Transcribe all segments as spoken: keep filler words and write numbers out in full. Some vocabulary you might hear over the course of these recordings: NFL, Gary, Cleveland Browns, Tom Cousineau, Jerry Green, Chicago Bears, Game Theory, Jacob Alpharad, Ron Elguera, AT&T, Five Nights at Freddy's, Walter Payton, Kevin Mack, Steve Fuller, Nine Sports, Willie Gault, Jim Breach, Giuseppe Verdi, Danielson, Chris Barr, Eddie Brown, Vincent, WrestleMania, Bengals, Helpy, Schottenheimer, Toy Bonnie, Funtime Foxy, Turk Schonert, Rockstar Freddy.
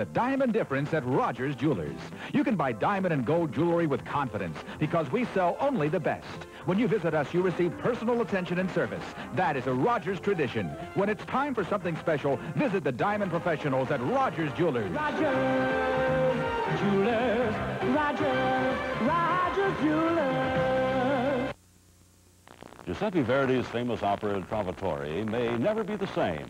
The diamond difference at Rogers Jewelers. You can buy diamond and gold jewelry with confidence because we sell only the best. When you visit us, you receive personal attention and service. That is a Rogers tradition. When it's time for something special, visit the diamond professionals at Rogers Jewelers. Rogers Jewelers. Rogers. Rogers Jewelers. Giuseppe Verdi's famous opera Il Trovatore may never be the same.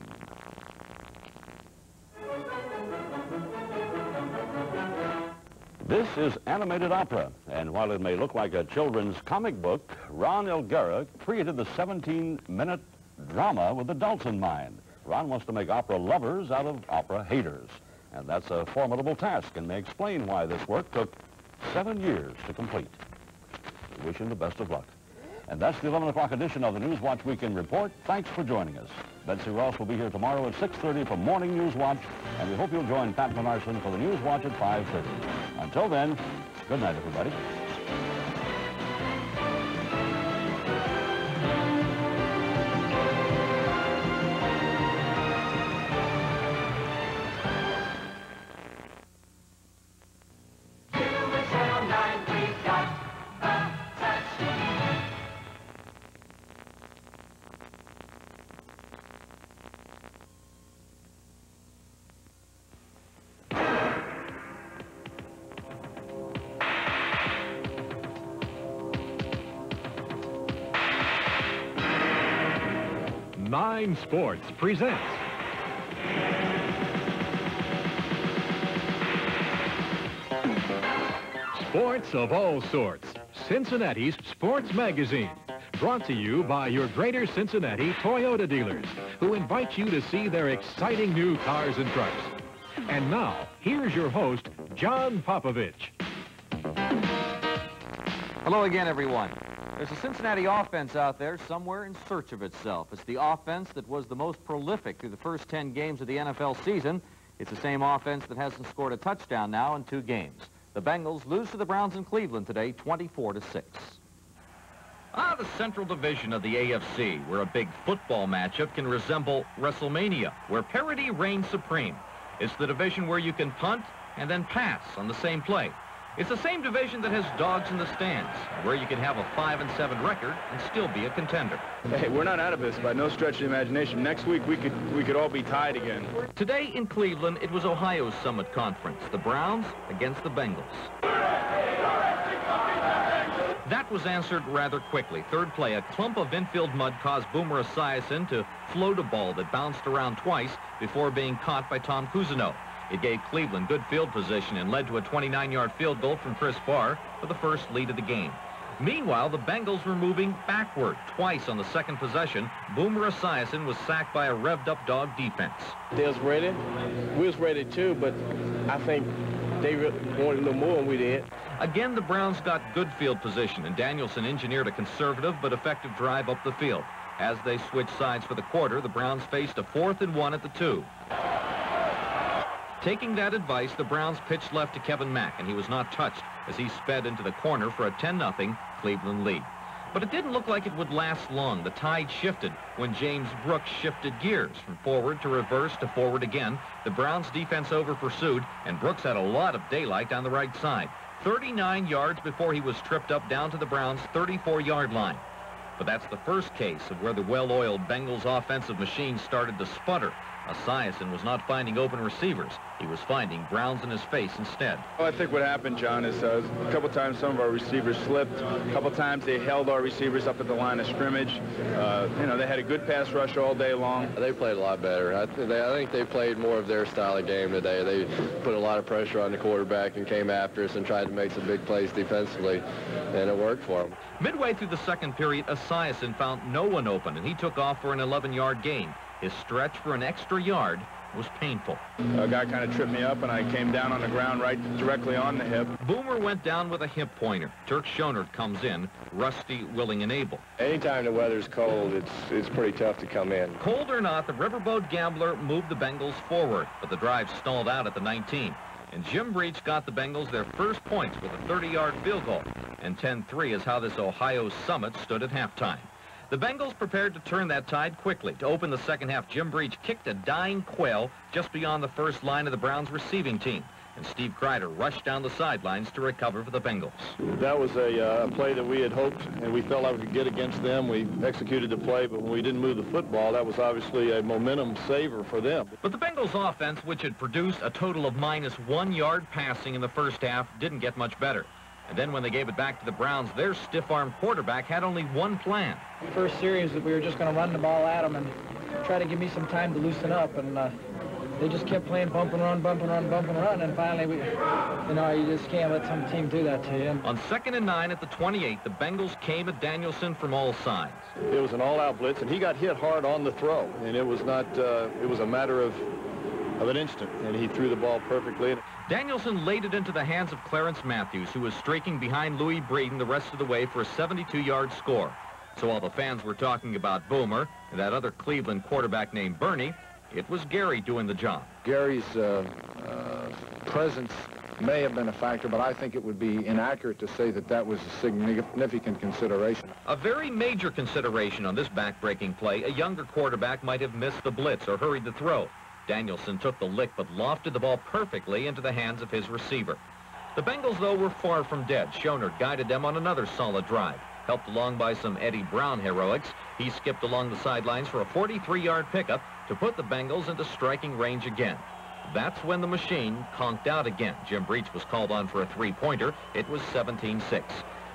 This is animated opera, and while it may look like a children's comic book, Ron Elguera created the seventeen minute drama with adults in mind. Ron wants to make opera lovers out of opera haters, and that's a formidable task, and may explain why this work took seven years to complete. We wish him the best of luck. And that's the eleven o'clock edition of the Newswatch Weekend Report. Thanks for joining us. Betsy Ross will be here tomorrow at six thirty for Morning Newswatch, and we hope you'll join Pat McNarson for the Newswatch at five thirty. Until then, good night, everybody. Nine Sports presents Sports of All Sorts, Cincinnati's sports magazine, brought to you by your Greater Cincinnati Toyota dealers, who invite you to see their exciting new cars and trucks. And now, here's your host, John Popovich. Hello again, everyone. There's a Cincinnati offense out there somewhere in search of itself. It's the offense that was the most prolific through the first ten games of the N F L season. It's the same offense that hasn't scored a touchdown now in two games. The Bengals lose to the Browns in Cleveland today, twenty-four to six. Ah, the Central Division of the A F C, where a big football matchup can resemble WrestleMania, where parity reigns supreme. It's the division where you can punt and then pass on the same play. It's the same division that has dogs in the stands, where you can have a five and seven record and still be a contender. Hey, we're not out of this by no stretch of the imagination. Next week, we could, we could all be tied again. Today in Cleveland, it was Ohio's Summit Conference, the Browns against the Bengals. That was answered rather quickly. Third play, a clump of infield mud caused Boomer Esiason to float a ball that bounced around twice before being caught by Tom Cousineau. It gave Cleveland good field position and led to a twenty-nine yard field goal from Chris Barr for the first lead of the game. Meanwhile, the Bengals were moving backward. Twice on the second possession, Boomer Esiason was sacked by a revved-up dog defense. They was ready. We was ready, too, but I think they wanted a little more than we did. Again, the Browns got good field position, and Danielson engineered a conservative but effective drive up the field. As they switched sides for the quarter, the Browns faced a fourth and one at the two. Taking that advice, the Browns pitched left to Kevin Mack, and he was not touched as he sped into the corner for a ten nothing Cleveland lead. But it didn't look like it would last long. The tide shifted when James Brooks shifted gears from forward to reverse to forward again. The Browns' defense over-pursued, and Brooks had a lot of daylight down the right side. thirty-nine yards before he was tripped up down to the Browns' thirty-four yard line. But that's the first case of where the well-oiled Bengals offensive machine started to sputter. Esiason was not finding open receivers. He was finding Browns in his face instead. Well, I think what happened, John, is uh, a couple times some of our receivers slipped. A couple times they held our receivers up at the line of scrimmage. Uh, you know, they had a good pass rush all day long. They played a lot better. I, th they, I think they played more of their style of game today. They put a lot of pressure on the quarterback and came after us and tried to make some big plays defensively, and it worked for them. Midway through the second period, Esiason found no one open, and he took off for an eleven yard gain. His stretch for an extra yard was painful. A guy kind of tripped me up, and I came down on the ground right directly on the hip. Boomer went down with a hip pointer. Turk Schonert comes in, rusty, willing, and able. Anytime the weather's cold, it's, it's pretty tough to come in. Cold or not, the riverboat gambler moved the Bengals forward, but the drive stalled out at the nineteen. And Jim Breach got the Bengals their first points with a thirty yard field goal. And ten three is how this Ohio Summit stood at halftime. The Bengals prepared to turn that tide quickly. To open the second half, Jim Breach kicked a dying quail just beyond the first line of the Browns receiving team, and Steve Kreider rushed down the sidelines to recover for the Bengals. That was a uh, play that we had hoped and we felt like we could get against them. We executed the play, but when we didn't move the football, that was obviously a momentum saver for them. But the Bengals offense, which had produced a total of minus one yard passing in the first half, didn't get much better. And then when they gave it back to the Browns, their stiff-armed quarterback had only one plan. First series that we were just going to run the ball at them and try to give me some time to loosen up, and uh, they just kept playing bump and run, bump and run, bump and run, and finally, we, you know, you just can't let some team do that to you. On second and nine at the twenty-eight, the Bengals came at Danielson from all sides. It was an all-out blitz, and he got hit hard on the throw, and it was not, uh, it was a matter of, of an instant, and he threw the ball perfectly. Danielson laid it into the hands of Clarence Matthews, who was streaking behind Louis Breeden the rest of the way for a seventy-two yard score. So while the fans were talking about Boomer and that other Cleveland quarterback named Bernie, it was Gary doing the job. Gary's uh, uh, presence may have been a factor, but I think it would be inaccurate to say that that was a significant consideration. A very major consideration on this back-breaking play. A younger quarterback might have missed the blitz or hurried the throw. Danielson took the lick but lofted the ball perfectly into the hands of his receiver. The Bengals, though, were far from dead. Schonert guided them on another solid drive, helped along by some Eddie Brown heroics. He skipped along the sidelines for a forty-three yard pickup to put the Bengals into striking range again. That's when the machine conked out again. Jim Breach was called on for a three-pointer. It was seventeen six.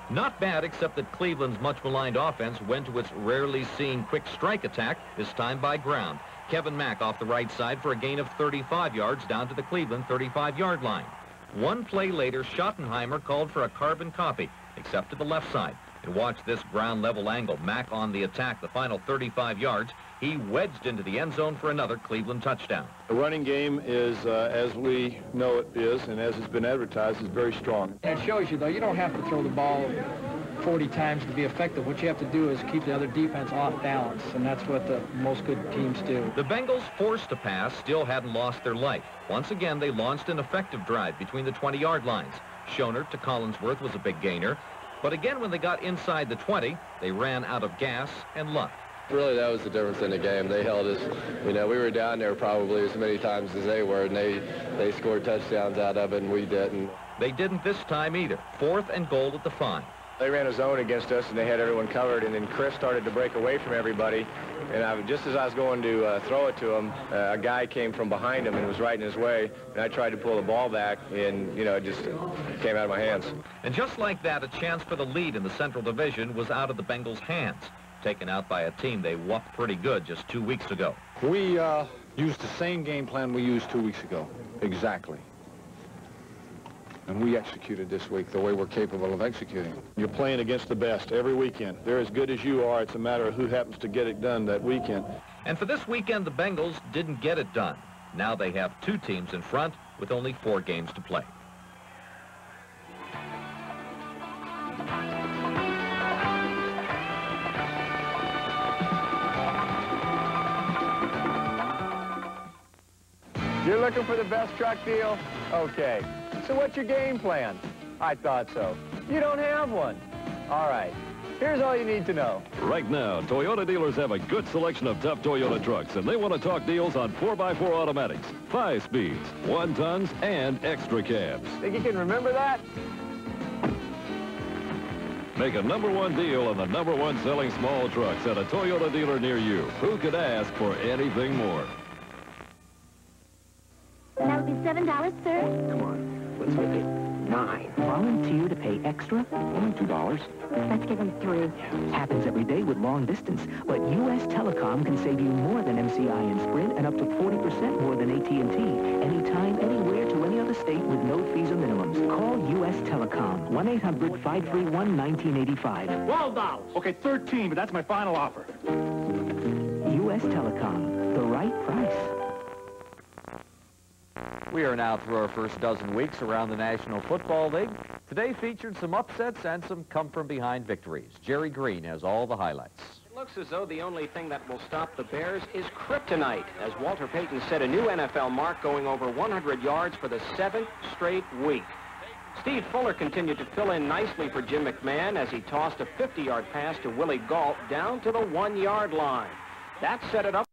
Not bad, except that Cleveland's much-maligned offense went to its rarely-seen quick strike attack, this time by ground. Kevin Mack off the right side for a gain of thirty-five yards down to the Cleveland thirty-five yard line. One play later, Schottenheimer called for a carbon copy, except to the left side. And watch this ground-level angle. Mack on the attack, the final thirty-five yards. He wedged into the end zone for another Cleveland touchdown. The running game is, uh, as we know it is, and as it's been advertised, is very strong. And it shows you, though, you don't have to throw the ball forty times to be effective. What you have to do is keep the other defense off balance, and that's what the most good teams do. The Bengals, forced to pass, still hadn't lost their life. Once again, they launched an effective drive between the twenty yard lines. Schonert to Collinsworth was a big gainer. But again, when they got inside the twenty, they ran out of gas and luck. Really, that was the difference in the game. They held us, you know, we were down there probably as many times as they were, and they, they scored touchdowns out of it, and we didn't. They didn't this time either. Fourth and goal at the five. They ran a zone against us, and they had everyone covered, and then Chris started to break away from everybody, and I, just as I was going to uh, throw it to him, uh, a guy came from behind him and was right in his way, and I tried to pull the ball back, and, you know, it just came out of my hands. And just like that, a chance for the lead in the Central Division was out of the Bengals' hands, taken out by a team they whooped pretty good just two weeks ago. We uh, used the same game plan we used two weeks ago, exactly. And we executed this week the way we're capable of executing. You're playing against the best every weekend. They're as good as you are. It's a matter of who happens to get it done that weekend. And for this weekend, the Bengals didn't get it done. Now they have two teams in front with only four games to play. You're looking for the best truck deal? Okay. So what's your game plan? I thought so. You don't have one. All right. Here's all you need to know. Right now, Toyota dealers have a good selection of tough Toyota trucks, and they want to talk deals on four by four automatics, five speeds, one tons, and extra cabs. Think you can remember that? Make a number one deal on the number one selling small trucks at a Toyota dealer near you. Who could ask for anything more? That would be seven dollars, sir. Come on. Let's make it nine. Volunteer to pay extra? Only two dollars. Let's give them three. Happens every day with long distance, but U S Telecom can save you more than M C I and Sprint and up to forty percent more than A T and T. Anytime, anywhere, to any other state with no fees or minimums. Call U S Telecom. one eight hundred, five three one, nineteen eighty-five. twelve dollars. Okay, thirteen, but that's my final offer. U S Telecom. The right price. We are now through our first dozen weeks around the National Football League. Today featured some upsets and some come-from-behind victories. Jerry Green has all the highlights. It looks as though the only thing that will stop the Bears is kryptonite. As Walter Payton set a new N F L mark, going over one hundred yards for the seventh straight week. Steve Fuller continued to fill in nicely for Jim McMahon as he tossed a fifty-yard pass to Willie Gault down to the one-yard line. That set it up.